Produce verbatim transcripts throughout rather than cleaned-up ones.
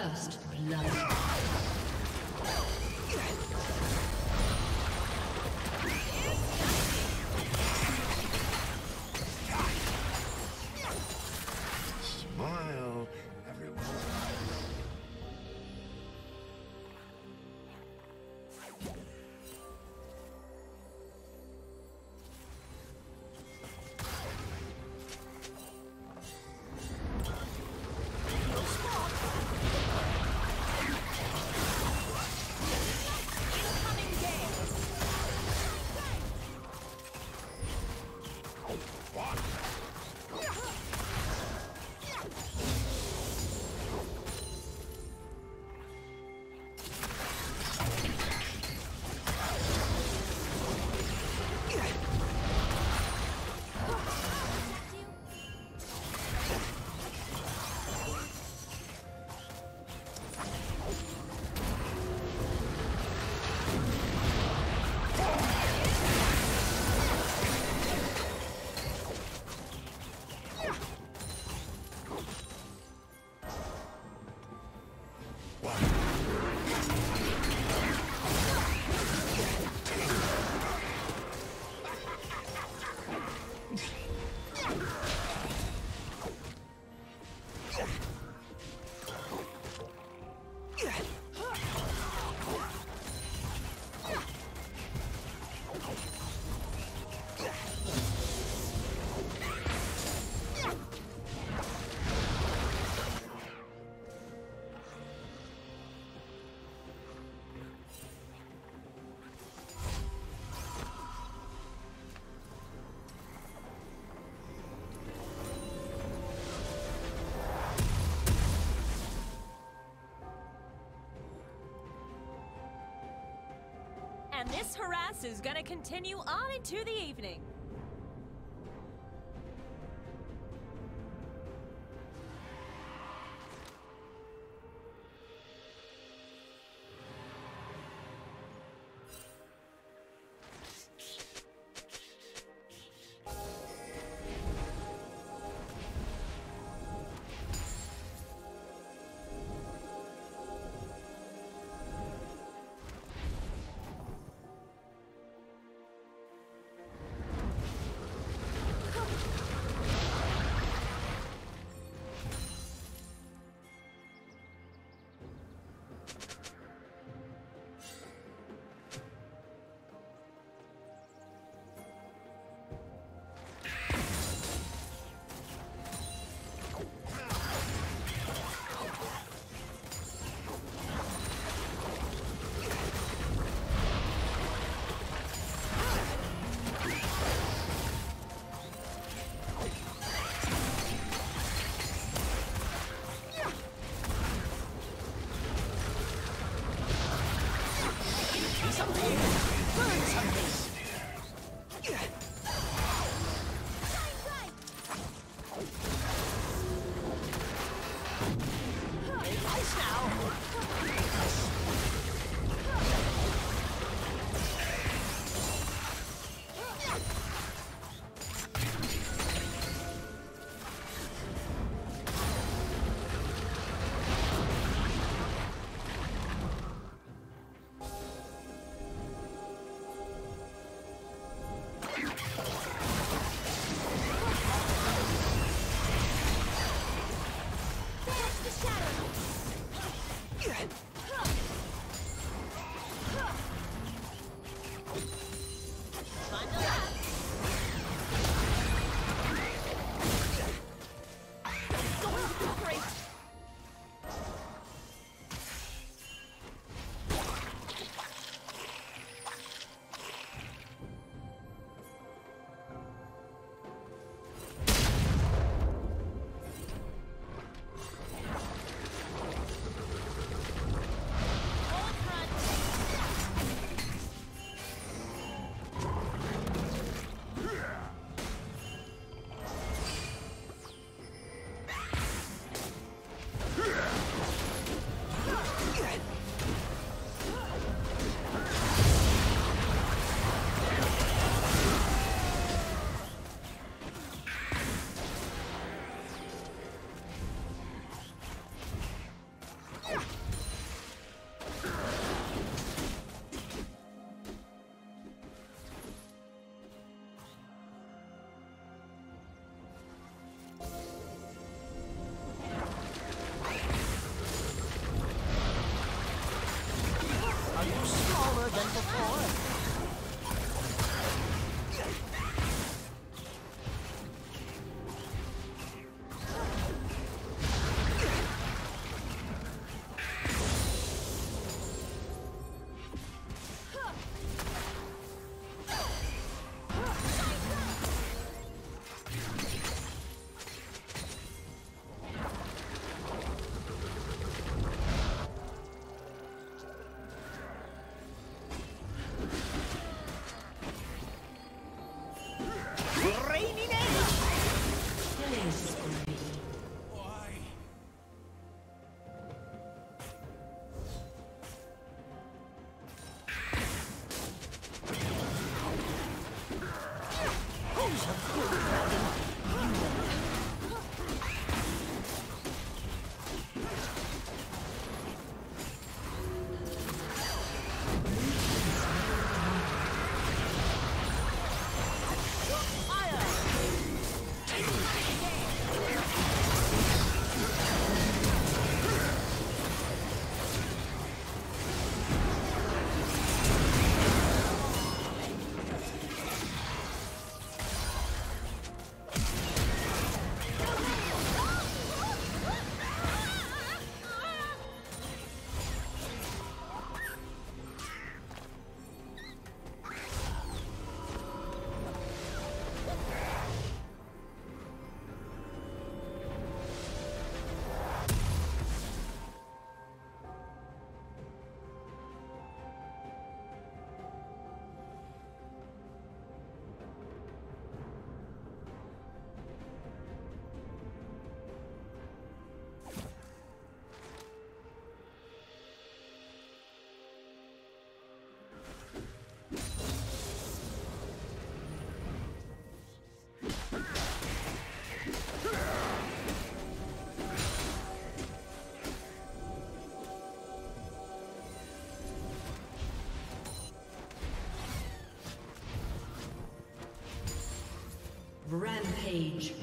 First blood. And this harass is gonna continue on into the evening. That's the shadow. Rampage.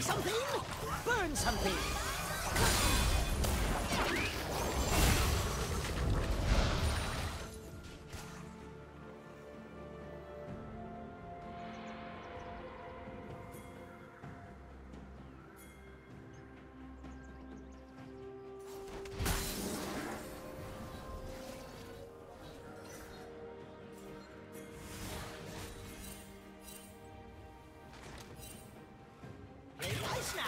Something? Burn something! Now.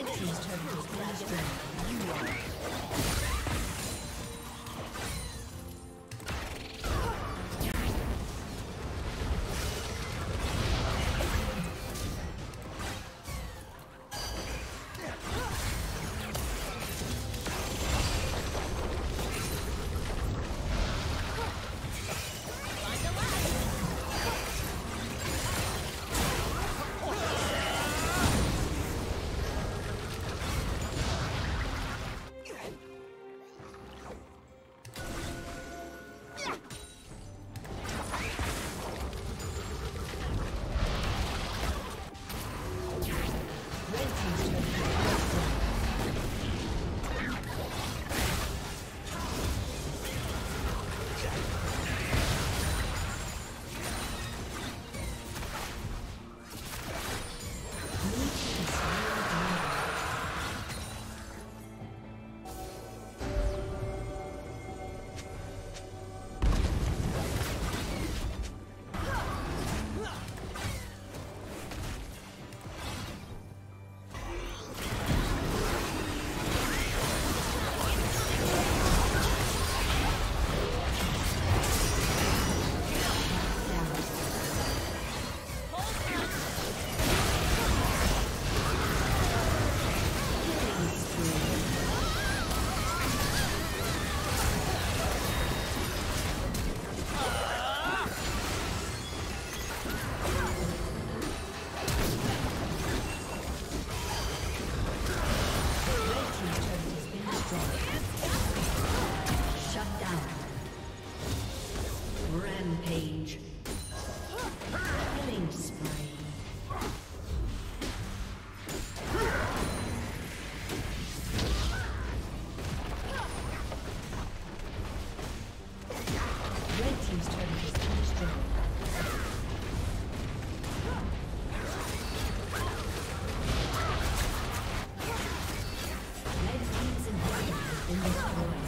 Red team's turret has been destroyed. Rampage. Killing spree. Red team's inhibitor has been destroyed.